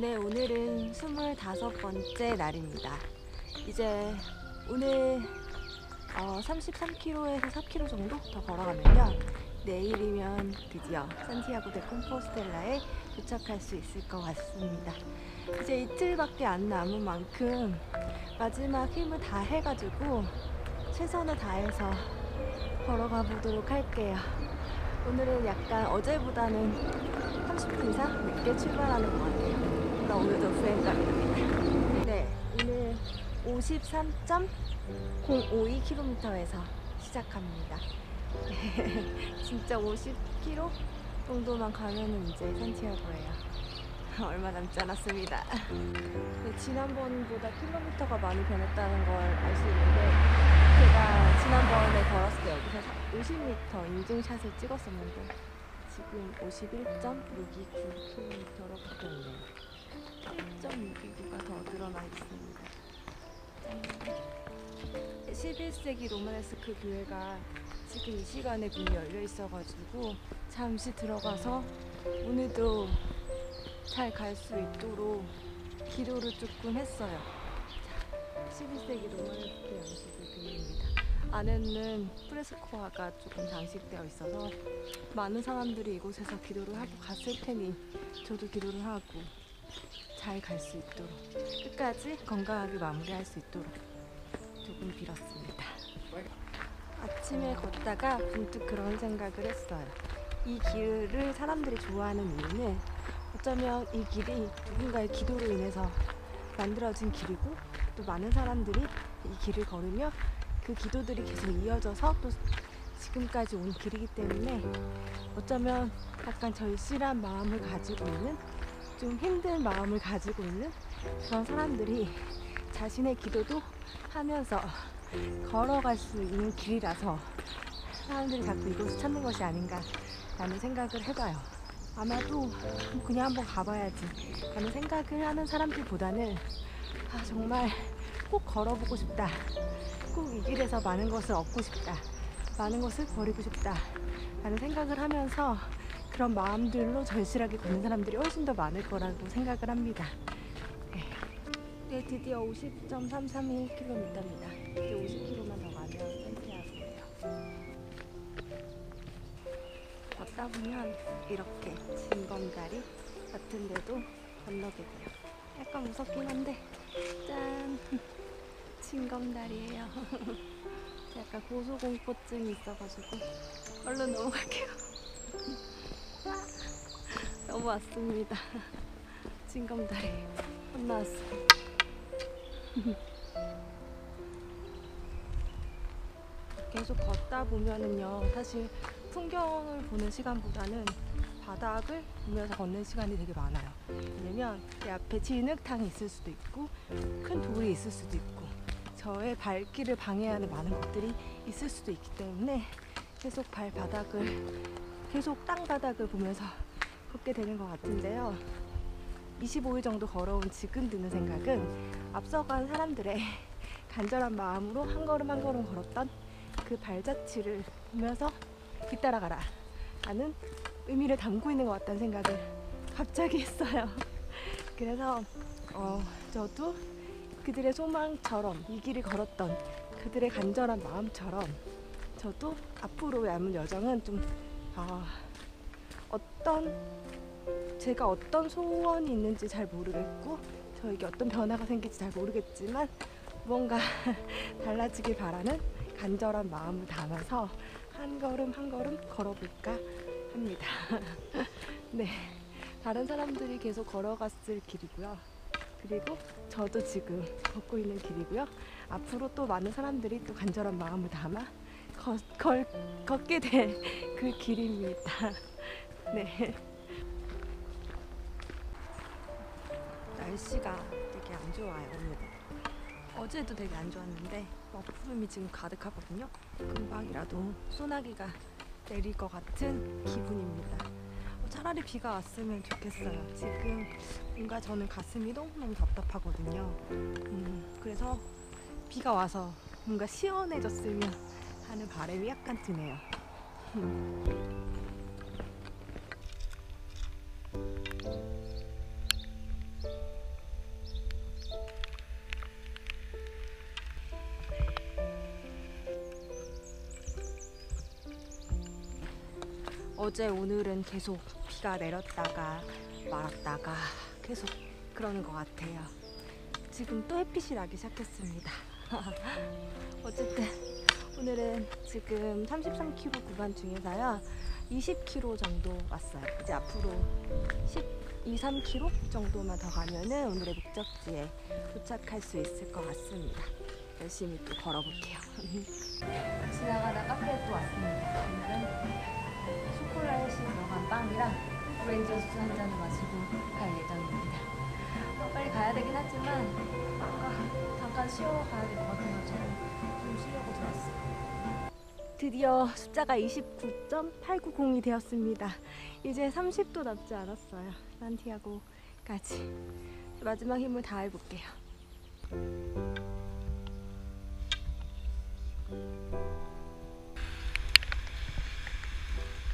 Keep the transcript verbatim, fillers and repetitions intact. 네, 오늘은 스물다섯 번째 날입니다. 이제 오늘 어, 삼십삼 킬로미터에서 사 킬로미터 정도 더 걸어가면요, 내일이면 드디어 산티아고 데 콤포스텔라에 도착할 수 있을 것 같습니다. 이제 이틀밖에 안 남은 만큼 마지막 힘을 다 해가지고 최선을 다해서 걸어가 보도록 할게요. 오늘은 약간 어제보다는 삼십 분 이상 늦게 출발하는 것 같아요. 나 오늘도 수행자입니다. 네, 오늘 오십삼 점 공오이 킬로미터에서 시작합니다. 진짜 오십 킬로미터 정도만 가면은 이제 산티아고예요. 얼마 남지 않았습니다. 네, 지난번보다 킬로미터가 많이 변했다는 걸 알 수 있는데, 제가 지난번에 걸었을 때 여기서 오십 미터 인증샷을 찍었었는데 지금 오십일 점 육이구 킬로미터로 가고 있네요. 일 점 육이구가 더 늘어나 있습니다. 십일 세기 로마네스크 교회가 지금 이 시간에 문이 열려 있어가지고 잠시 들어가서 오늘도 잘 갈 수 있도록 기도를 조금 했어요. 자, 십일 세기 로마네스크 양식의 교회입니다. 안에는 프레스코화가 조금 장식되어 있어서 많은 사람들이 이곳에서 기도를 하고 갔을 테니 저도 기도를 하고 잘 갈 수 있도록, 끝까지 건강하게 마무리할 수 있도록 조금 빌었습니다. 아침에 걷다가 문득 그런 생각을 했어요. 이 길을 사람들이 좋아하는 이유는 어쩌면 이 길이 누군가의 기도로 인해서 만들어진 길이고, 또 많은 사람들이 이 길을 걸으며 그 기도들이 계속 이어져서 또 지금까지 온 길이기 때문에 어쩌면 약간 절실한 마음을 가지고 있는, 좀 힘든 마음을 가지고 있는 그런 사람들이 자신의 기도도 하면서 걸어갈 수 있는 길이라서 사람들이 자꾸 이곳을 찾는 것이 아닌가 라는 생각을 해봐요. 아마도 그냥 한번 가봐야지 라는 생각을 하는 사람들보다는, 아, 정말 꼭 걸어보고 싶다, 꼭 이 길에서 많은 것을 얻고 싶다, 많은 것을 버리고 싶다 라는 생각을 하면서 그런 마음들로 절실하게 걷는 사람들이 훨씬 더 많을 거라고 생각을 합니다. 네, 네, 드디어 오십 점 삼삼일 킬로미터입니다 이제 오십 킬로미터만 더 가면 산티아고예요. 걷다 보면 이렇게 진검다리 같은 데도 건너게돼요. 약간 무섭긴 한데, 짠! 진검다리예요. 약간 고소공포증이 있어가지고 얼른 넘어갈게요. 넘어왔습니다. 진검다리 건너왔어. 계속 걷다 보면은요, 사실 풍경을 보는 시간보다는 바닥을 보면서 걷는 시간이 되게 많아요. 왜냐면 내 앞에 진흙탕이 있을 수도 있고, 큰 돌이 있을 수도 있고, 저의 발길을 방해하는 많은 것들이 있을 수도 있기 때문에 계속 발바닥을, 계속 땅바닥을 보면서 걷게 되는 것 같은데요. 이십오 일 정도 걸어온 지금 드는 생각은, 앞서간 사람들의 간절한 마음으로 한 걸음 한 걸음 걸었던 그 발자취를 보면서 뒤따라가라 라는 의미를 담고 있는 것 같다는 생각을 갑자기 했어요. 그래서 어, 저도 그들의 소망처럼, 이 길을 걸었던 그들의 간절한 마음처럼, 저도 앞으로 남은 여정은 좀 어, 어떤 제가 어떤 소원이 있는지 잘 모르겠고, 저에게 어떤 변화가 생길지 잘 모르겠지만 뭔가 달라지길 바라는 간절한 마음을 담아서 한 걸음 한 걸음 걸어볼까 합니다. 네, 다른 사람들이 계속 걸어갔을 길이고요, 그리고 저도 지금 걷고 있는 길이고요, 앞으로 또 많은 사람들이 또 간절한 마음을 담아 거, 걸, 걷게 될 그 길입니다. 네, 날씨가 되게 안 좋아요. 오늘은 어제도 되게 안 좋았는데 먹구름이 지금 가득하거든요. 금방이라도 소나기가 내릴 것 같은 기분입니다. 차라리 비가 왔으면 좋겠어요. 지금 뭔가 저는 가슴이 너무너무 답답하거든요. 음, 그래서 비가 와서 뭔가 시원해졌으면 하는 바람이 약간 드네요. 음. 어제 오늘은 계속 비가 내렸다가 말았다가 계속 그러는 것 같아요. 지금 또 햇빛이 나기 시작했습니다. 어쨌든 오늘은 지금 삼십삼 킬로미터 구간 중에서요 이십 킬로미터 정도 왔어요. 이제 앞으로 십이, 삼 킬로미터 정도만 더 가면은 오늘의 목적지에 도착할 수 있을 것 같습니다. 열심히 또 걸어볼게요. 지나가다 카페에 또 왔습니다. 오늘은 초콜릿이 들어간 빵이랑 오렌지 주스 한 잔을 마시고 갈 예정입니다. 어, 빨리 가야 되긴 하지만 아, 잠깐 쉬어 가야 될 것 같아서 좀 쉬려고 들었어요. 드디어 숫자가 이십구 점 팔구공이 되었습니다. 이제 삼십도 남지 않았어요. 산티아고까지 마지막 힘을 다해볼게요.